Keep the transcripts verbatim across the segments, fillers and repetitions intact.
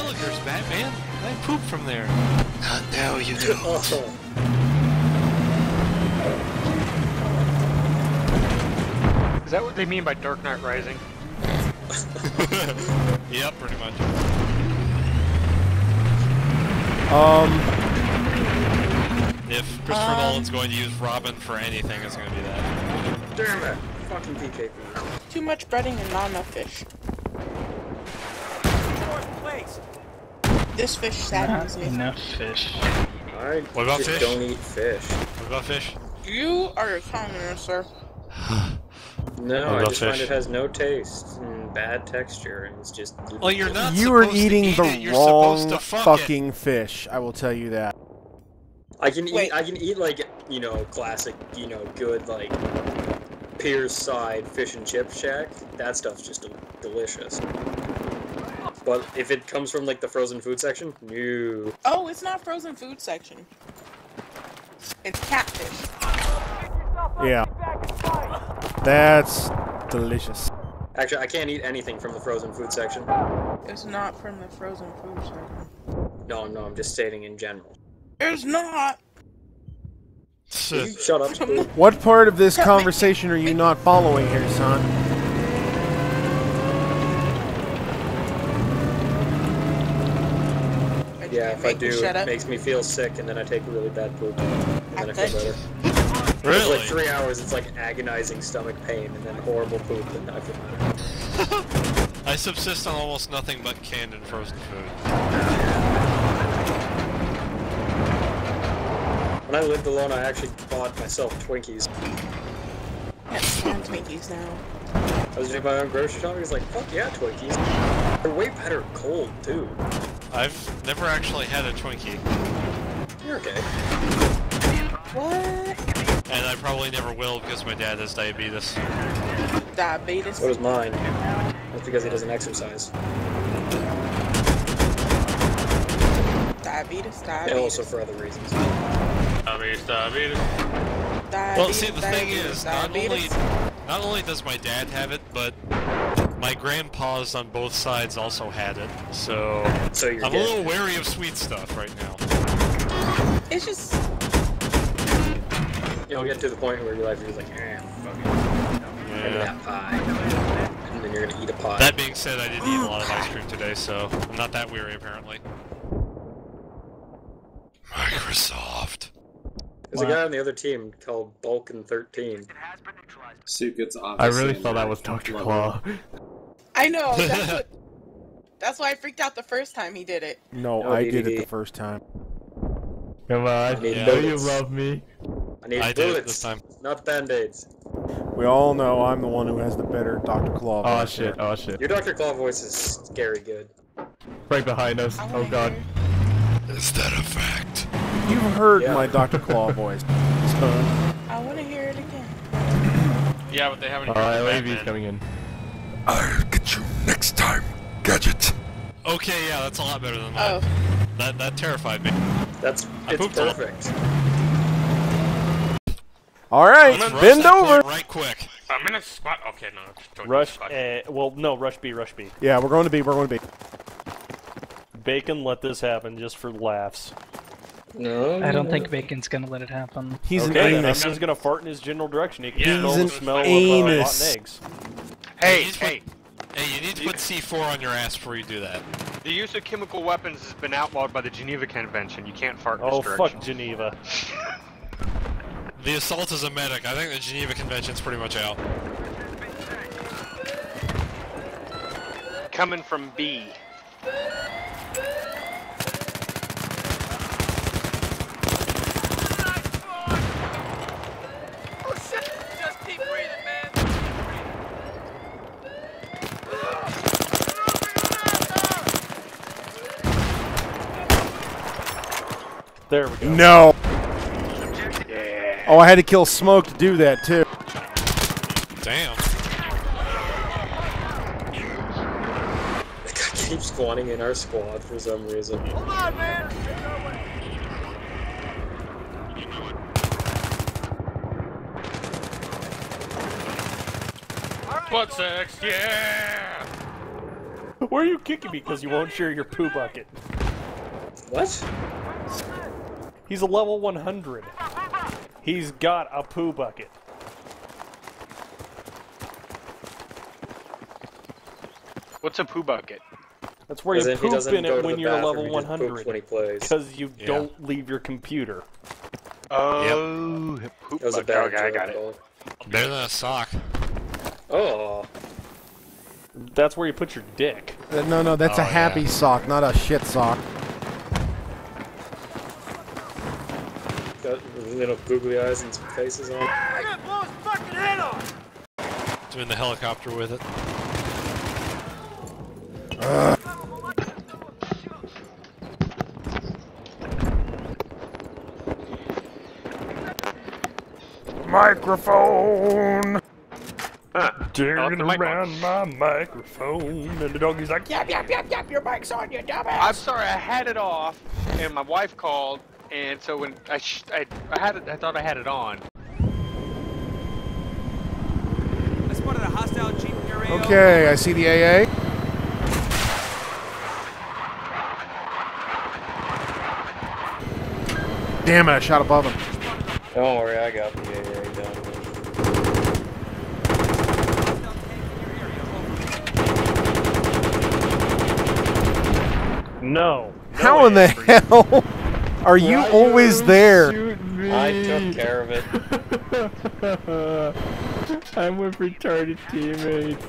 Willikers, Batman. I poop from there. Uh, no, you don't. Oh. Is that what they mean by Dark Knight Rising? Yep, pretty much. Um. If Christopher um, Nolan's going to use Robin for anything, it's going to be that. Damn it! Fucking P K P. Too much breading and not enough fish. This fish saddens me. Enough fish. I what about just fish? Don't eat fish. What about fish? You are a communist, sir. No, I just fish? find it has no taste and bad texture, and it's just. Well, you're not. You are eating eat the it. wrong fuck fucking it. fish. I will tell you that. I can eat. Wait. I can eat like you know classic you know good like Pier's side fish and chip shack. That stuff's just delicious. But if it comes from like the frozen food section, no. Oh, it's not frozen food section. It's catfish. Yeah. That's delicious. Actually, I can't eat anything from the frozen food section. It's not from the frozen food section. No, no, I'm just stating in general. It's not. Shut up. What part of this conversation are you not following here, son? Yeah, if I do, it makes me feel sick, and then I take really bad poop, and then I feel better. Really? Like three hours, it's like agonizing stomach pain, and then horrible poop, and I feel better. I subsist on almost nothing but canned and frozen food. When I lived alone, I actually bought myself Twinkies. Yes, I have Twinkies now. I was doing my own grocery shopping, I was like, fuck yeah, Twinkies. They're way better cold, too. I've never actually had a Twinkie. You're okay. What? And I probably never will because my dad has diabetes. Diabetes? So does mine. That's because he doesn't exercise. Diabetes, diabetes. And also for other reasons. Diabetes, diabetes. diabetes well, see, the diabetes, thing is, diabetes. not only not only does my dad have it, but my grandpas on both sides also had it, so, so you're I'm dead. a little wary of sweet stuff right now. It's just... You'll get to the point where your life is like, eh, fuck it. Yeah. And that pie. And then you're gonna eat a pie. That being said, I didn't eat a lot of ice cream today, so I'm not that weary, apparently. Microsoft. There's wow. a guy on the other team called Balkan thirteen. Suit gets I really thought that was Doctor Claw. I know, that's what, that's why I freaked out the first time he did it. No, no I D D D. did it the first time. Come on, I, I know you love me. I need I bullets, did it this time. Not band-aids. We all know I'm the one who has the better Doctor Claw voice. Oh shit, oh shit. Your Doctor Claw voice is scary good. Right behind us, oh, oh god. Hear. Is that a fact? You've heard yeah. my Doctor Claw voice. So. I wanna hear it again. Yeah, but they haven't. Alright, L A V's coming in. I'll get you next time, Gadget. Okay, yeah, that's a lot better than mine. Oh. That that terrified me. That's I it's perfect. Alright, bend over. Right quick. I'm in a spot. Okay, no. Don't rush. A, well, no, rush B, rush B. Yeah, we're going to B. We're going to B. Bacon, let this happen just for laughs. No, I don't no. think Bacon's gonna let it happen. He's okay, an anus. He's gonna fart in his general direction. He can yeah, smell, smell of uh, rotten eggs. Hey, you hey, put, hey! You need to put C four on your ass before you do that. The use of chemical weapons has been outlawed by the Geneva Convention. You can't fart in oh, this direction. Oh fuck Geneva! The assault is emetic. I think the Geneva Convention's pretty much out. Coming from B. There we go. No! Yeah. Oh, I had to kill Smoke to do that, too. Damn. That guy keeps spawning in our squad for some reason. Hold on, man! Butt sex, yeah! Why are you kicking me? Because you won't share your poo bucket. What? He's a level one hundred. He's got a poo bucket. What's a poo bucket? That's where you poop in it when you're level one hundred. Because you yeah. don't leave your computer. Oh, yep. Poop bucket. Okay, I got it. Better than a sock. Oh. That's where you put your dick. Uh, no, no, that's oh, a happy yeah. sock, not a shit sock. Got little googly eyes and some faces on. I'm gonna blow his fucking head off! I'm in the helicopter with it. Uh. Microphone! Huh. Tearing around microphone. my microphone, and the doggy's like, yap, yap, yap, yap, your mic's on, you dumbass! I'm sorry, I had it off, and my wife called, and so when I, sh I, I had it, I thought I had it on. I spotted a hostile jeep near A O. Okay, I see the A A. Damn it, I shot above him. Don't worry, I got the A A done. No. How in the hell are you always there? I took care of it. I'm with retarded teammates.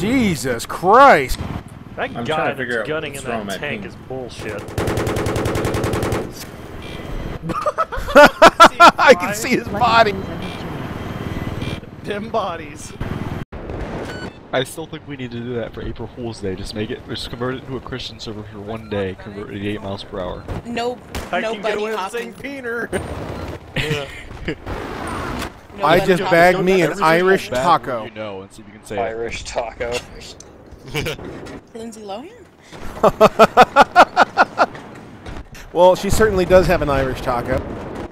Jesus Christ! That guy that's gunning in that tank is bullshit. I can see his body. Dim bodies. I still think we need to do that for April Fool's Day. Just make it, just convert it to a Christian server for one day. Convert it to eight miles per hour. No, I no buddy hopping. Peter. Yeah. no I just hopping. bagged Don't me an Irish taco. You know, and see if you can say Irish it. taco. Lindsay Lohan. Well, she certainly does have an Irish taco.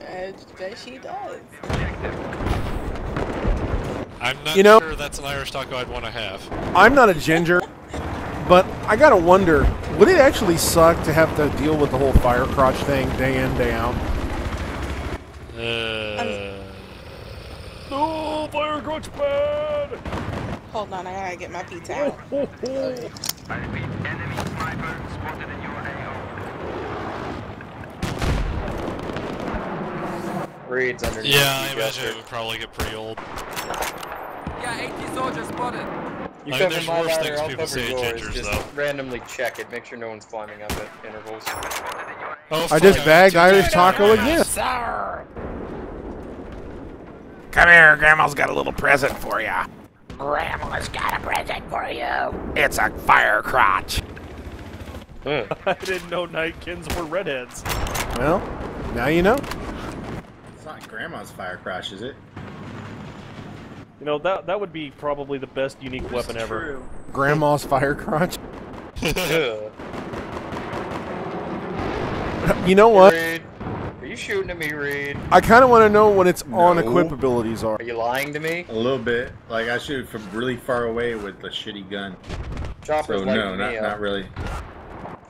I bet she does. I'm not you know, sure that's an Irish taco I'd want to have. I'm not a ginger, but I gotta wonder, would it actually suck to have to deal with the whole fire crotch thing day in, day out? Uh... No, fire crotch bad! Hold on, I gotta get my pizza out. I repeat, enemy sniper spotted in your A O. Reads underneath. Yeah, I imagine it would probably get pretty old. Yeah, eighty soldiers spotted. You I mean, there's worse ladder, things I'll people say at gingers, just though. Randomly check it, make sure no one's climbing up at intervals. Oh, I just bagged Irish taco again. Come here, Grandma's got a little present for ya. Grandma's got a present for you. It's a fire crotch. Huh. I didn't know Nightkins were redheads. Well, now you know. It's not Grandma's fire crotch, is it? You know, that that would be probably the best unique That's weapon ever. True. Grandma's fire crotch. You know what? Hey, Reed. Are you shooting at me, Reed? I kind of want to know what its no. on-equip abilities are. Are you lying to me? A little bit. Like, I shoot from really far away with a shitty gun. Chopper's so, like no, not, not really.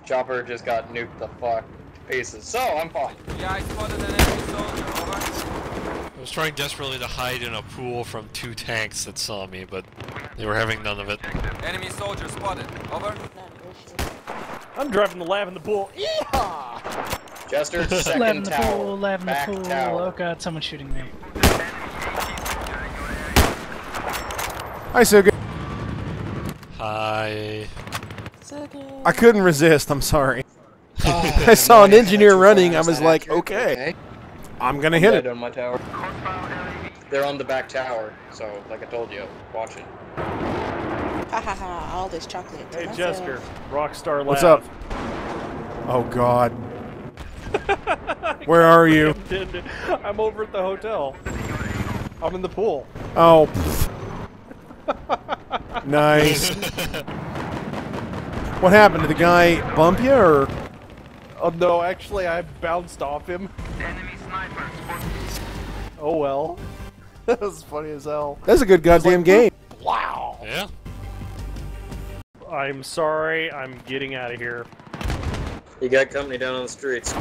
Chopper just got nuked the fuck to pieces. So, I'm fine. Yeah, I spotted an enemy soldier. I was trying desperately to hide in a pool from two tanks that saw me, but they were having none of it. Enemy soldier spotted. Over. I'm driving the lab in the pool. Yeehaw! Jester, second lab in the tower. Pool, lab in the Back pool. Tower. Oh god, someone's shooting me. Hi, Suga. Hi. Suga. I couldn't resist, I'm sorry. Oh, I saw an engineer running, I was like, okay. I'm gonna I'm hit it on my tower. They're on the back tower, so like I told you, watch it. Ha ha ha! All this chocolate. Hey, Jester, Rockstar Lab. What's up? Oh God. Where are you? I'm over at the hotel. I'm in the pool. Oh. Nice. What happened? Did the guy bump you or? Oh no! Actually, I bounced off him. Oh well. That was funny as hell. That's a good goddamn like, game. Wow. Yeah. I'm sorry, I'm getting out of here. You got company down on the streets.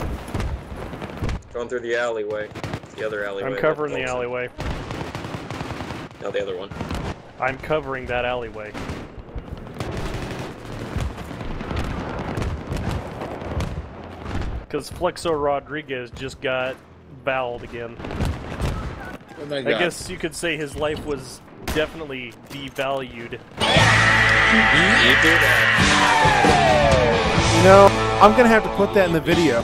Going through the alleyway. The other alleyway. I'm covering the alleyway. No, the other one. I'm covering that alleyway. Because Flexo Rodriguez just got bowled again. Oh my God. I guess you could say his life was definitely devalued. You know, I'm gonna have to put that in the video.